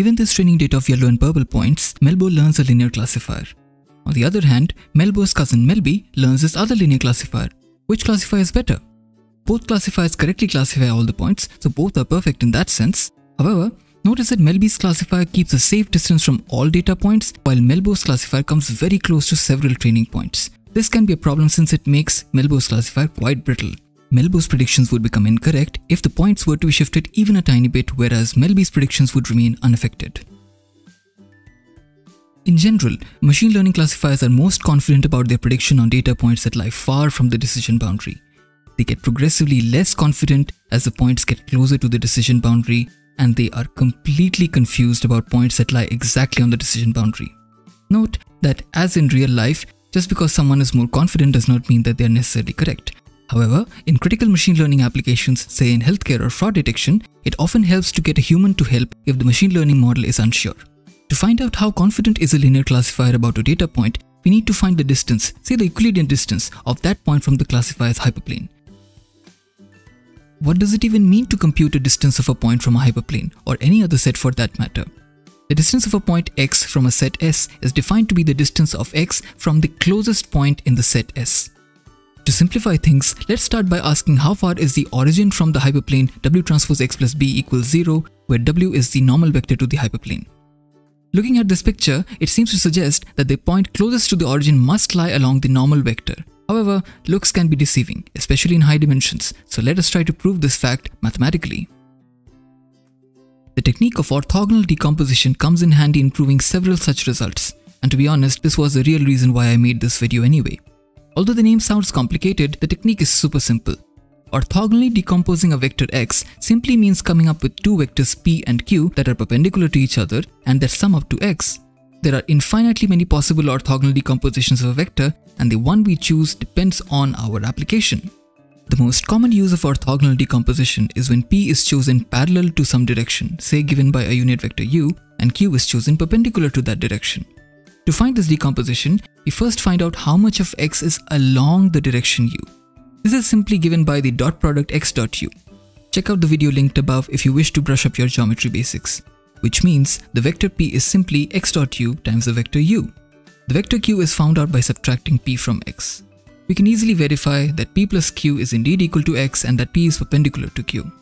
Given this training data of yellow and purple points, Melbo learns a linear classifier. On the other hand, Melbo's cousin Melby learns his other linear classifier. Which classifier is better? Both classifiers correctly classify all the points, so both are perfect in that sense. However, notice that Melby's classifier keeps a safe distance from all data points, while Melbo's classifier comes very close to several training points. This can be a problem since it makes Melbo's classifier quite brittle. Melbo's predictions would become incorrect if the points were to be shifted even a tiny bit, whereas Melby's predictions would remain unaffected. In general, machine learning classifiers are most confident about their prediction on data points that lie far from the decision boundary. They get progressively less confident as the points get closer to the decision boundary, and they are completely confused about points that lie exactly on the decision boundary. Note that, as in real life, just because someone is more confident does not mean that they are necessarily correct. However, in critical machine learning applications, say in healthcare or fraud detection, it often helps to get a human to help if the machine learning model is unsure. To find out how confident is a linear classifier about a data point, we need to find the distance, say the Euclidean distance, of that point from the classifier's hyperplane. What does it even mean to compute a distance of a point from a hyperplane, or any other set for that matter? The distance of a point x from a set S is defined to be the distance of x from the closest point in the set S. To simplify things, let's start by asking how far is the origin from the hyperplane W transpose x plus b equals 0, where W is the normal vector to the hyperplane. Looking at this picture, it seems to suggest that the point closest to the origin must lie along the normal vector. However, looks can be deceiving, especially in high dimensions, so let us try to prove this fact mathematically. The technique of orthogonal decomposition comes in handy in proving several such results, and to be honest, this was the real reason why I made this video anyway. Although the name sounds complicated, the technique is super simple. Orthogonally decomposing a vector x simply means coming up with two vectors p and q that are perpendicular to each other and that sum up to x. There are infinitely many possible orthogonal decompositions of a vector, and the one we choose depends on our application. The most common use of orthogonal decomposition is when p is chosen parallel to some direction, say given by a unit vector u, and q is chosen perpendicular to that direction. To find this decomposition, we first find out how much of x is along the direction u. This is simply given by the dot product x dot u. Check out the video linked above if you wish to brush up your geometry basics, which means the vector p is simply x dot u times the vector u. The vector q is found out by subtracting p from x. We can easily verify that p plus q is indeed equal to x and that p is perpendicular to q.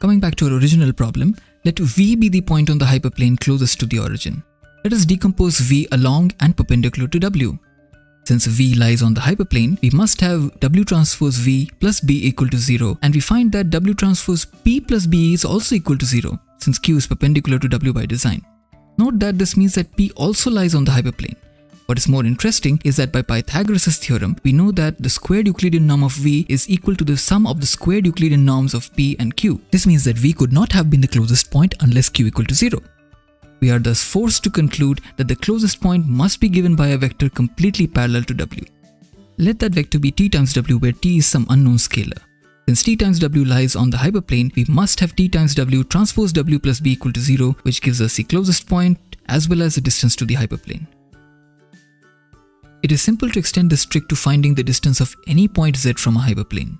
Coming back to our original problem, let v be the point on the hyperplane closest to the origin. Let us decompose v along and perpendicular to w. Since v lies on the hyperplane, we must have w transpose v plus b equal to 0, and we find that w transpose p plus b is also equal to 0, since q is perpendicular to w by design. Note that this means that p also lies on the hyperplane. What is more interesting is that by Pythagoras' theorem, we know that the squared Euclidean norm of v is equal to the sum of the squared Euclidean norms of p and q. This means that v could not have been the closest point unless q equal to 0. We are thus forced to conclude that the closest point must be given by a vector completely parallel to w. Let that vector be t times w, where t is some unknown scalar. Since t times w lies on the hyperplane, we must have t times w transpose w plus b equal to 0, which gives us the closest point as well as the distance to the hyperplane. It is simple to extend this trick to finding the distance of any point z from a hyperplane.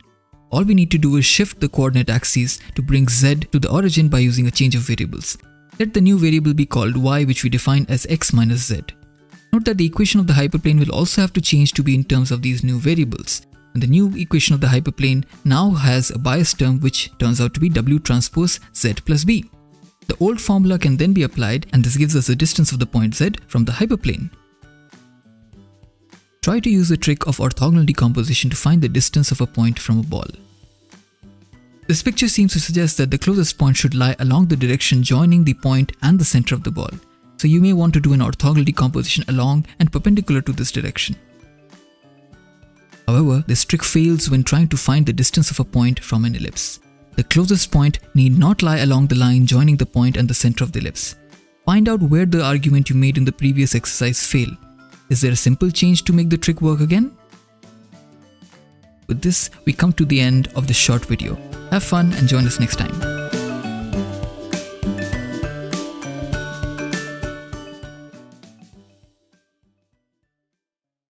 All we need to do is shift the coordinate axes to bring z to the origin by using a change of variables. Let the new variable be called y, which we define as x minus z. Note that the equation of the hyperplane will also have to change to be in terms of these new variables. And the new equation of the hyperplane now has a bias term, which turns out to be w transpose z plus b. The old formula can then be applied, and this gives us the distance of the point z from the hyperplane. Try to use the trick of orthogonal decomposition to find the distance of a point from a ball. This picture seems to suggest that the closest point should lie along the direction joining the point and the center of the ball, so you may want to do an orthogonal decomposition along and perpendicular to this direction. However, this trick fails when trying to find the distance of a point from an ellipse. The closest point need not lie along the line joining the point and the center of the ellipse. Find out where the argument you made in the previous exercise failed. Is there a simple change to make the trick work again? With this, we come to the end of this short video. Have fun and join us next time.